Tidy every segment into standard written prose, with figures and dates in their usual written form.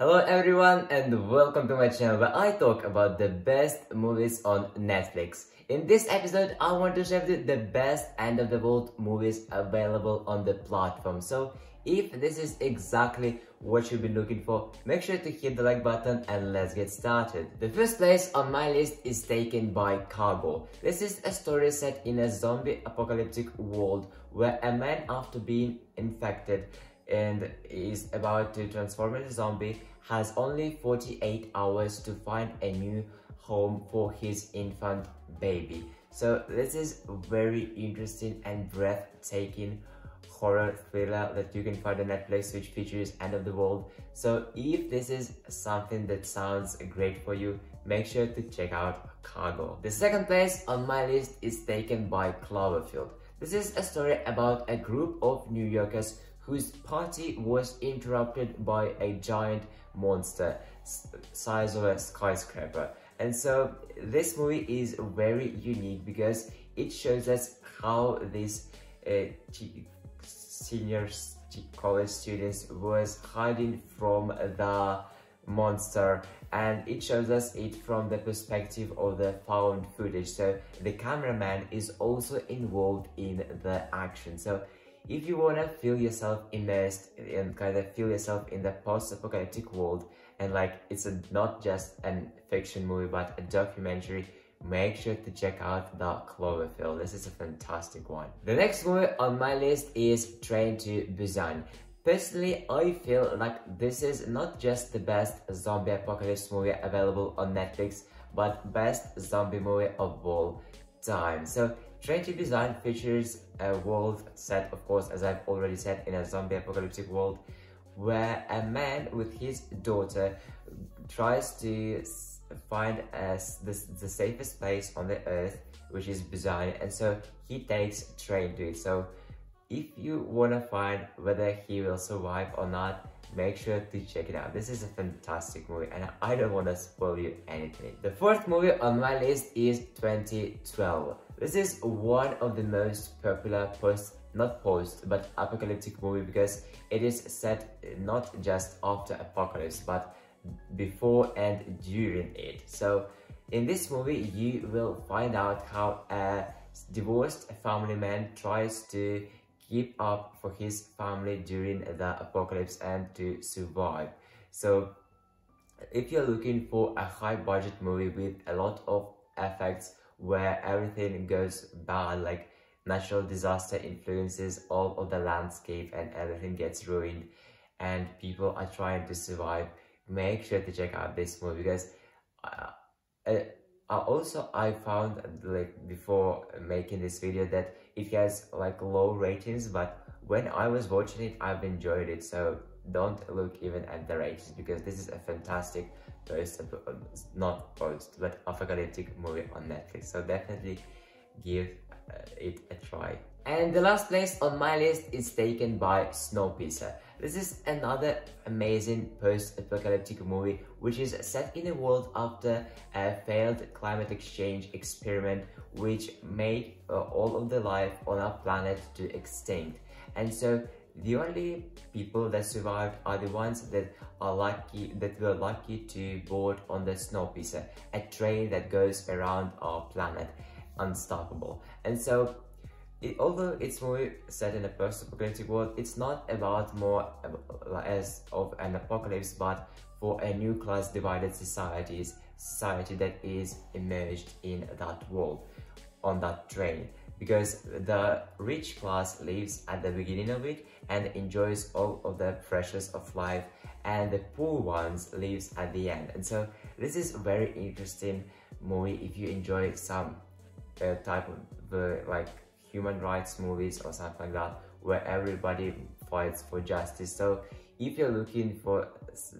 Hello everyone and welcome to my channel where I talk about the best movies on Netflix. In this episode, I want to share with you the best end of the world movies available on the platform. So if this is exactly what you've been looking for, make sure to hit the like button and let's get started. The first place on my list is taken by Cargo. This is a story set in a zombie apocalyptic world where a man, after being infected and is about to transform into a zombie, has only 48 hours to find a new home for his infant baby. So this is very interesting and breathtaking horror thriller that you can find on Netflix, which features end of the world. So if this is something that sounds great for you, make sure to check out Cargo. The second place on my list is taken by Cloverfield. This is a story about a group of New Yorkers whose party was interrupted by a giant monster size of a skyscraper. And so this movie is very unique because it shows us how these senior college students was hiding from the monster, and it shows us it from the perspective of the found footage. So the cameraman is also involved in the action. So if you want to feel yourself immersed and kind of feel yourself in the post-apocalyptic world, and like it's not just a fiction movie but a documentary, make sure to check out the Cloverfield. This is a fantastic one. The next movie on my list is Train to Busan. Personally, I feel like this is not just the best zombie apocalypse movie available on Netflix, but best zombie movie of all time. So Train to Busan features a world set, of course, as I've already said, in a zombie apocalyptic world, where a man with his daughter tries to find the safest place on the earth, which is Busan, and so he takes train to it. So if you want to find whether he will survive or not, make sure to check it out. This is a fantastic movie and I don't want to spoil you anything. The fourth movie on my list is 2012. This is one of the most popular not post but apocalyptic movie because it is set not just after apocalypse but before and during it. So in this movie you will find out how a divorced family man tries to keep up for his family during the apocalypse and to survive. So if you're looking for a high budget movie with a lot of effects where everything goes bad, like natural disaster influences all of the landscape and everything gets ruined and people are trying to survive, make sure to check out this movie because I found, like, before making this video that it has like low ratings, but when I was watching it, I've enjoyed it. So don't look even at the ratings because this is a fantastic not post but apocalyptic movie on Netflix. So definitely give it a try. And the last place on my list is taken by Snowpiercer. This is another amazing post-apocalyptic movie which is set in a world after a failed climate exchange experiment which made all of the life on our planet to extinct. And so the only people that survived are the ones that are lucky, that were lucky to board on the Snowpiercer, a train that goes around our planet, unstoppable. And so although it's movie set in a post-apocalyptic world, it's not about more as of an apocalypse, but for a new class-divided society that is emerged in that world, on that train. Because the rich class lives at the beginning of it and enjoys all of the pressures of life, and the poor ones lives at the end. And so this is a very interesting movie if you enjoy some type of human rights movies or something like that, where everybody fights for justice. So if you're looking for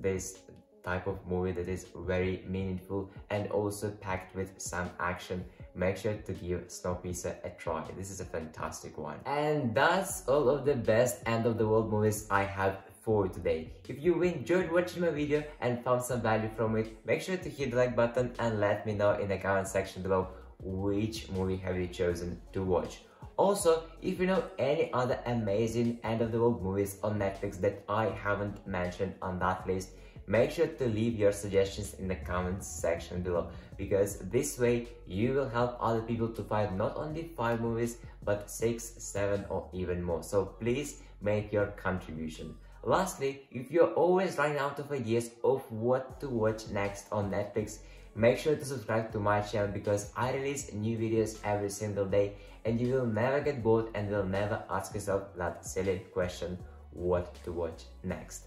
this type of movie that is very meaningful and also packed with some action, make sure to give Snowpiercer a try. This is a fantastic one. And that's all of the best end of the world movies I have for today. If you enjoyed watching my video and found some value from it, make sure to hit the like button and let me know in the comment section below which movie have you chosen to watch. Also, if you know any other amazing end of the world movies on Netflix that I haven't mentioned on that list, Make sure to leave your suggestions in the comments section below, because this way you will help other people to find not only 5 movies but 6, 7 or even more. So please make your contribution. Lastly, if you're always running out of ideas of what to watch next on Netflix, make sure to subscribe to my channel, because I release new videos every single day and you will never get bored and will never ask yourself that silly question, what to watch next.